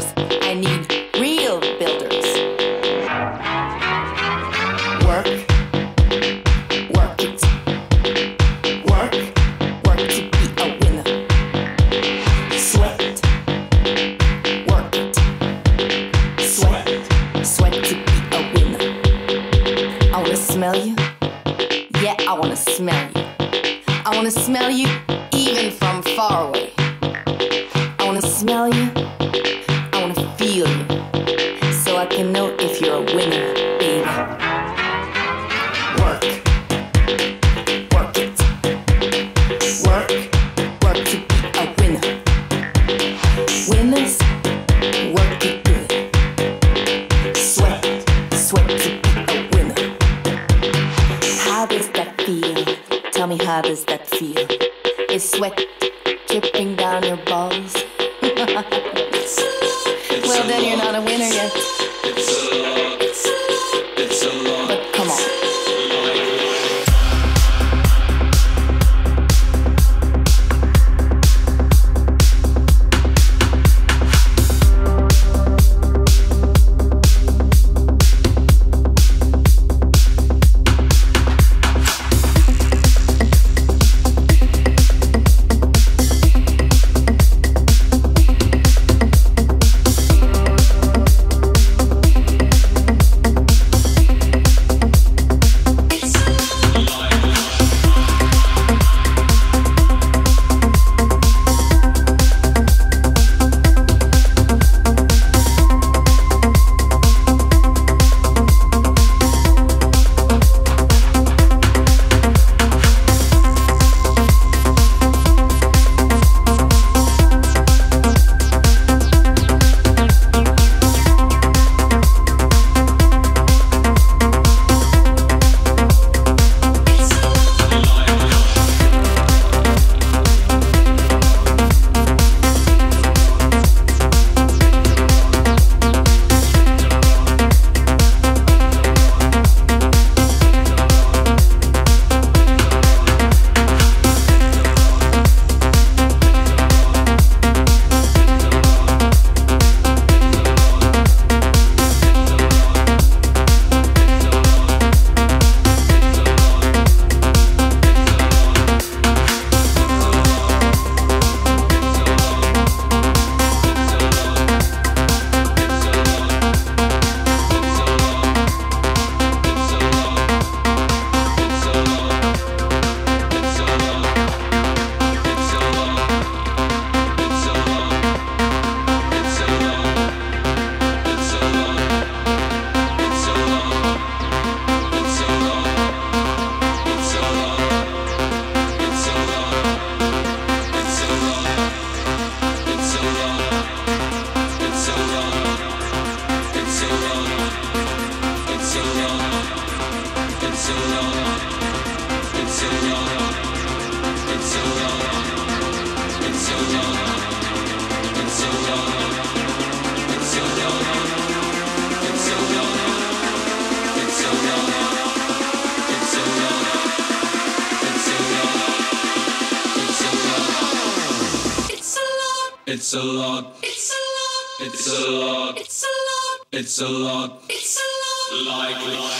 builders. I need real builders. Work, work it. Work, work to be a winner. Sweat, work it. Sweat, sweat to be a winner. I wanna smell you. Yeah, I wanna smell you. I wanna smell you even from far away. I wanna smell you, I wanna feel you, so I can know if you're a winner, baby. Work, work it. Work, work to be a winner. Winners, work it good. Sweat, sweat to be a winner. How does that feel? Tell me, how does that feel? Is sweat dripping down your balls? Well, then you're not a winner yet. But come on. It's a lot. It's a lot. It's a lot. It's a lot. It's a lot. It's a lot. Like.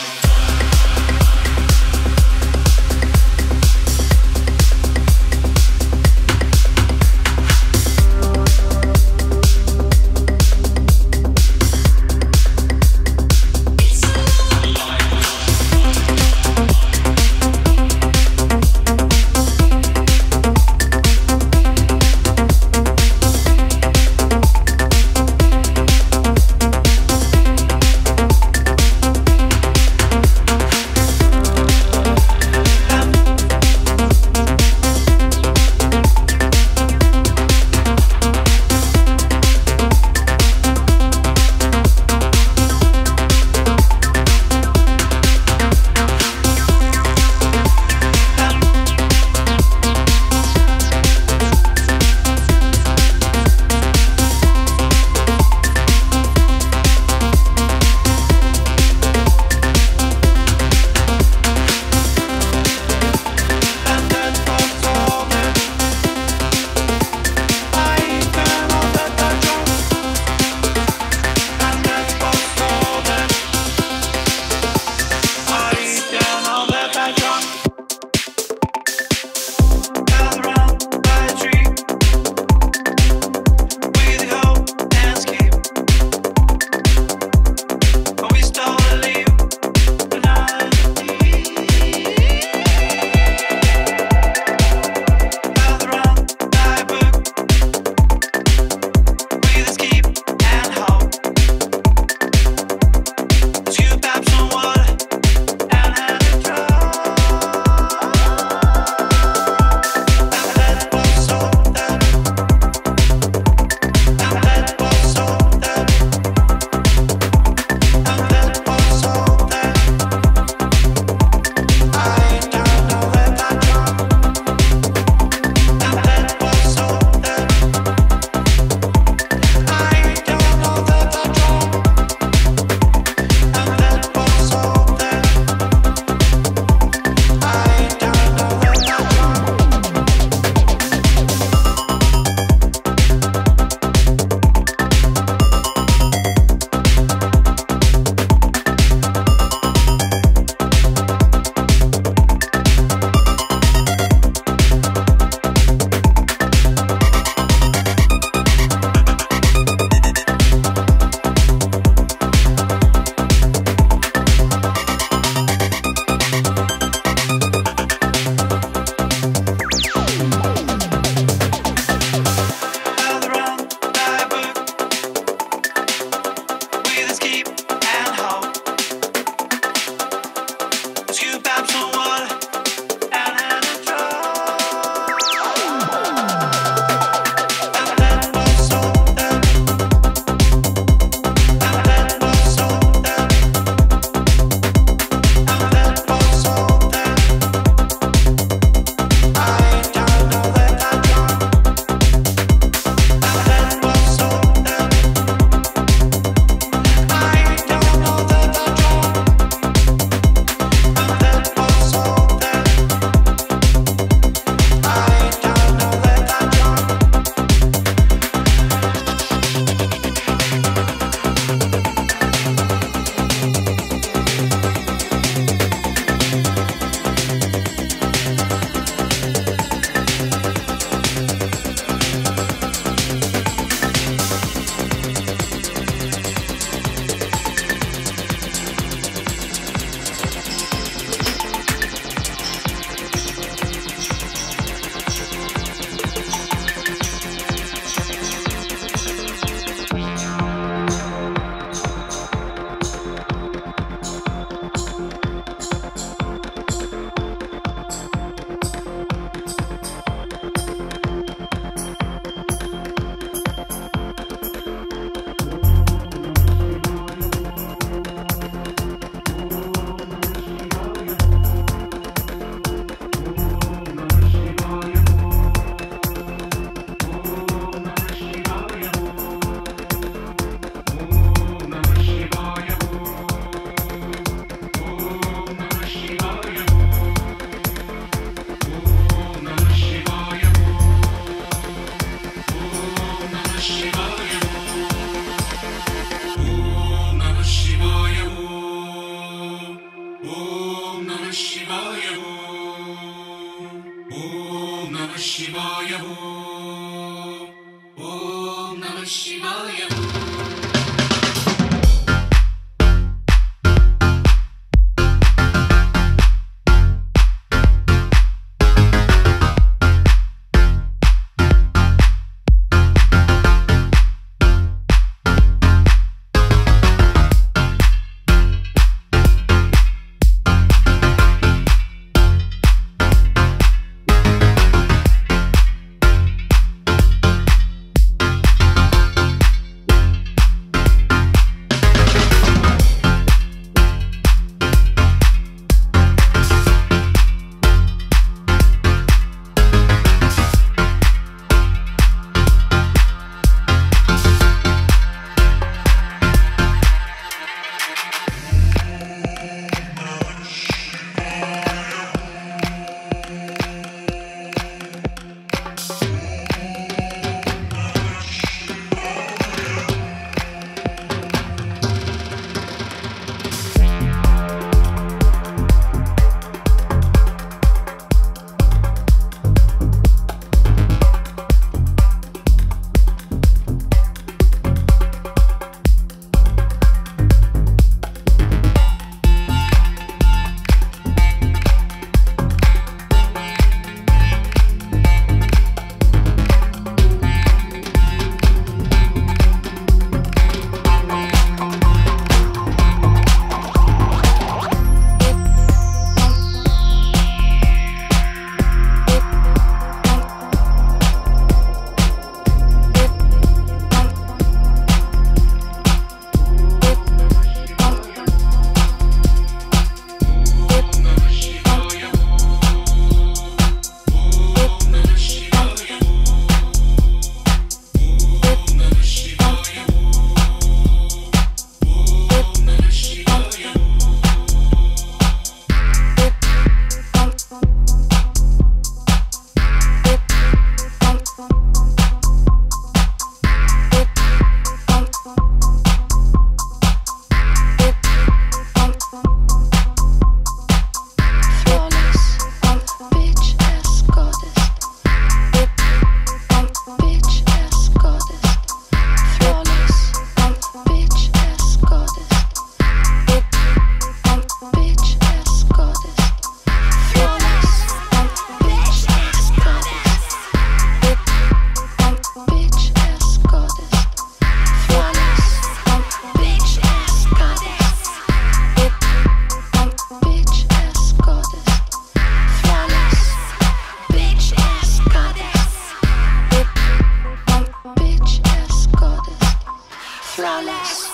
us,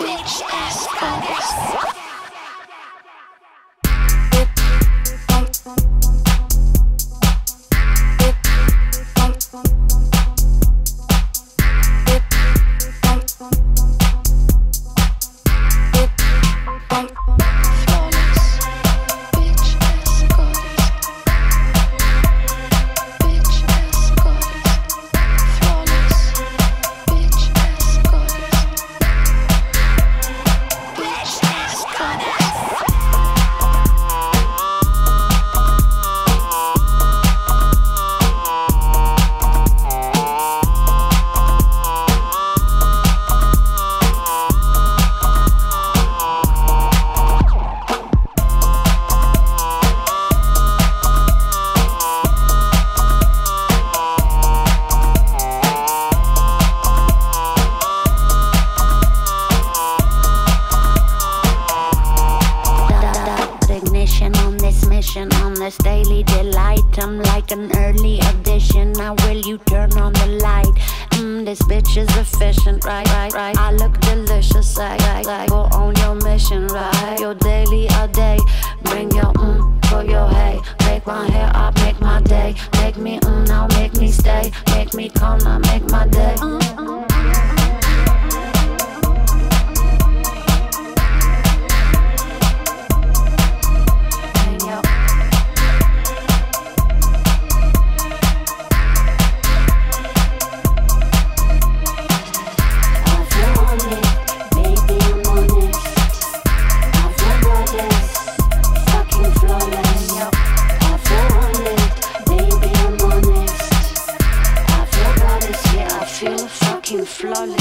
reach us on us. On this daily delight, I'm like an early edition. Now will you turn on the light? This bitch is efficient, right. I look delicious, like go on your mission, right? Your daily a day, bring your for your hey. Make my hair up, make my day. Make me now, make me stay. Make me calm now, make my day. Flawless.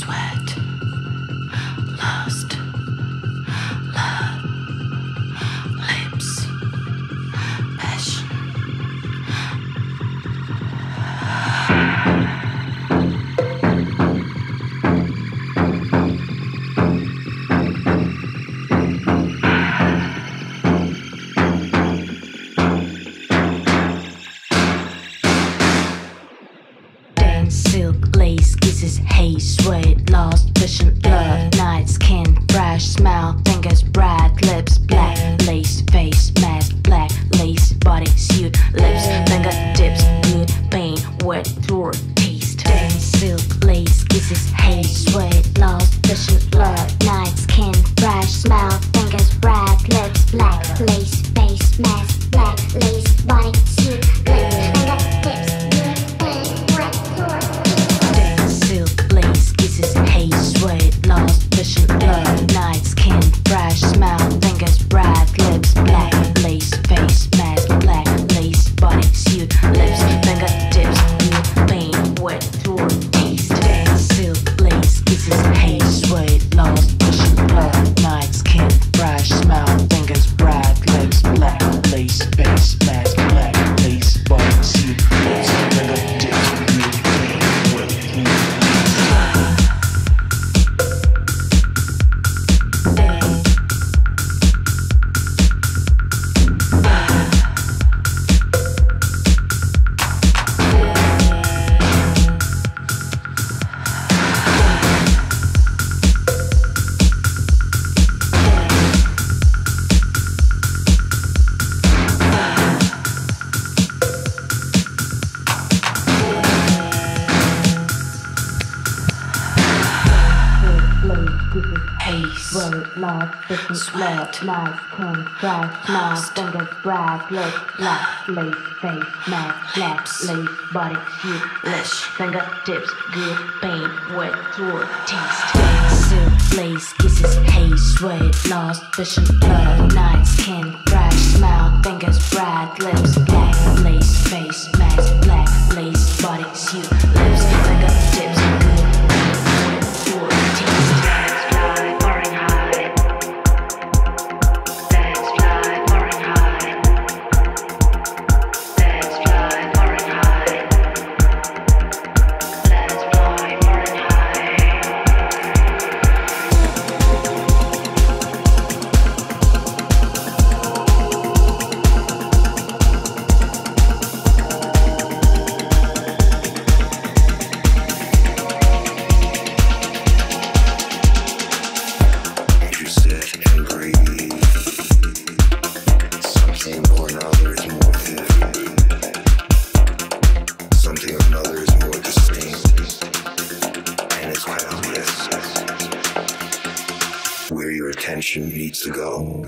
sweat, lust, love, lips, passion. Dance, silk, lace, kisses, haze, sweat, lost vision, love, night, skin, brush, smile, fingers, bright, lips, black, lace, face, mask, black, lace, body, suit, lips, fingertips, good, pain, wet, floor, taste. Dance, silk, lace, kisses, haze, sweat, lost vision, love, night, skin, brush, smile, fingers, bright, lips, black, lace, face, mask, black, lace, body, suit, lips, fingertips, good, pain, wet, floor, taste. Dance, silk, lace, kisses, haze, sweat, lost vision, love, night, skin, brush, smile, fingers, bright, lips, black, lace, face, mask, black, lace, body, suit, lips, fingertips, new pain, wet, floor, taste. Dance, silk, lace, kisses, haze, sweat, lost vision, love, night, skin, brush, smile, fingers, bright, lips, black, lace, face, mask, black, lace, body, suit, lips, fingertips, new pain, wet, floor, taste. Word, love, vision, sweat, life, can, breath, mouth, fingers, breath, lips, black, lace, face, mask, black, lace, body, suit, lips, fingertips, good, pain, wet, throat, taste. Dance, silk, lace, kisses, haze, sweat, lost, vision, love, night, skin, brush, smile, fingers, breath, lips, black, lace, face, mask, black, lace, body, suit, lips, fingertips, good, pain, wet, throat, taste. Where your attention needs to go.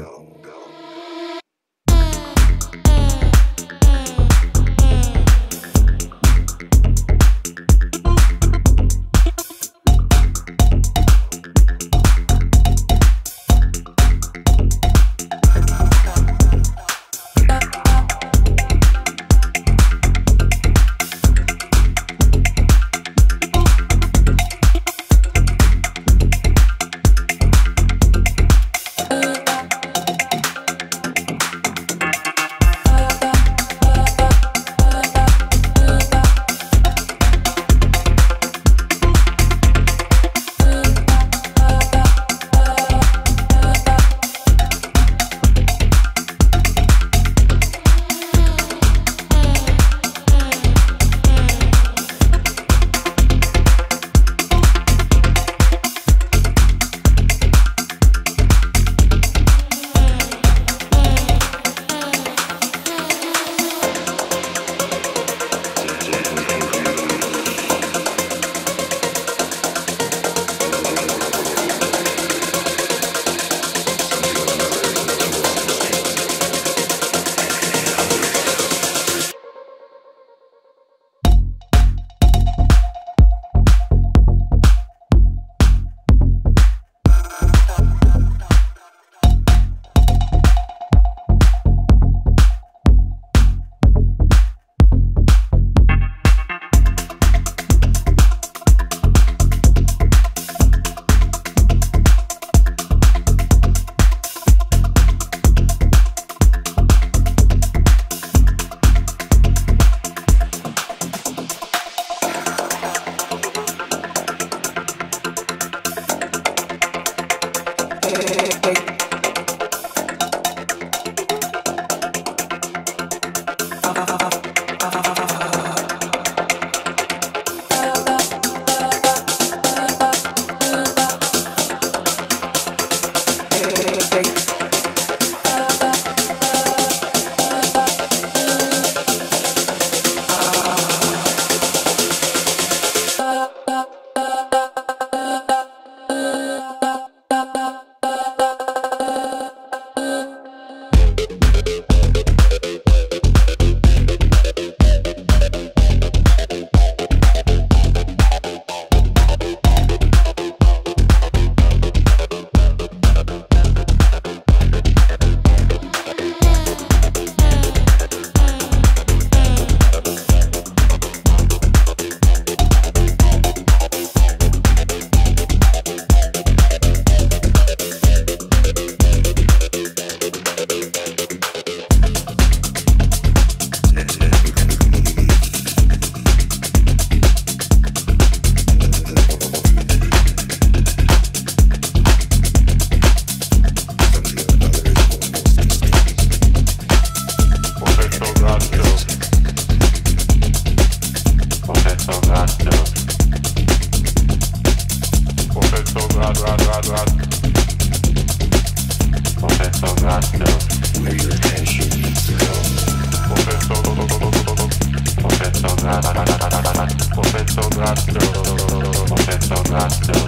last note.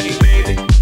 Hey, baby.